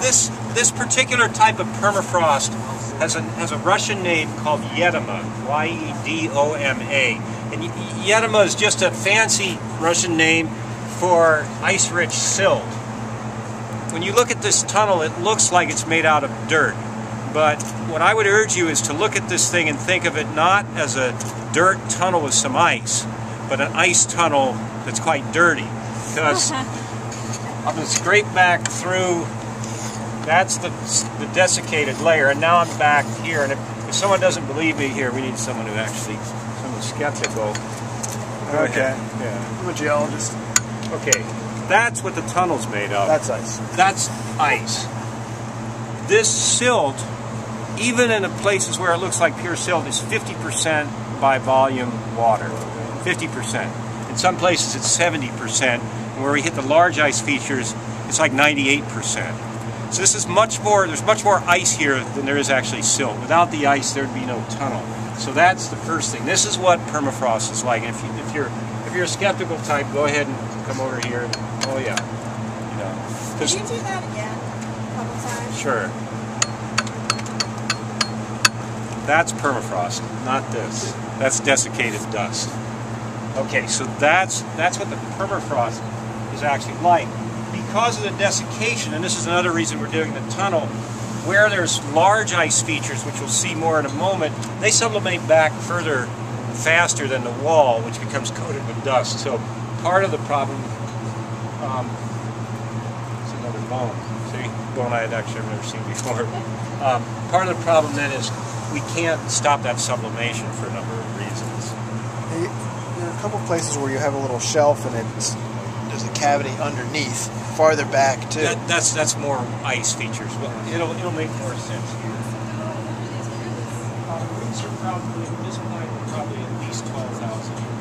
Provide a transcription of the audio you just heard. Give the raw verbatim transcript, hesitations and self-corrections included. this this particular type of permafrost has a has a Russian name called Yedoma, Y E D O M A, and Yedoma is just a fancy Russian name for ice-rich silt. When you look at this tunnel, it looks like it's made out of dirt, but what I would urge you is to look at this thing and think of it not as a dirt tunnel with some ice, but an ice tunnel that's quite dirty, because I'm going to scrape back through. That's the, the desiccated layer, and now I'm back here. And if, if someone doesn't believe me here, we need someone who actually, someone skeptical. Okay. Yeah. I'm a geologist. Okay. That's what the tunnel's made of. That's ice. That's ice. This silt, even in the places where it looks like pure silt, is fifty percent by volume water. fifty percent. In some places it's seventy percent. Where we hit the large ice features, it's like ninety-eight percent. So this is much more, there's much more ice here than there is actually silt. Without the ice, there'd be no tunnel. So that's the first thing. This is what permafrost is like. And if, you, if, you're, if you're a skeptical type, go ahead and come over here. And, oh yeah. You know, can you do that again? A couple times? Sure. That's permafrost, not this. That's desiccated dust. Okay, so that's, that's what the permafrost is actually like. Because of the desiccation, and this is another reason we're doing the tunnel, where there's large ice features, which we'll see more in a moment, they sublimate back further faster than the wall, which becomes coated with dust. So part of the problem, um, it's another bone, see? Bone I had actually never seen before. Um, part of the problem then is we can't stop that sublimation for a number of reasons. There are a couple places where you have a little shelf and it's, there's a cavity underneath, farther back too. That, that's that's more ice features. Well, it'll it'll make more sense here. Our roots are probably, this pine is probably at least twelve thousand.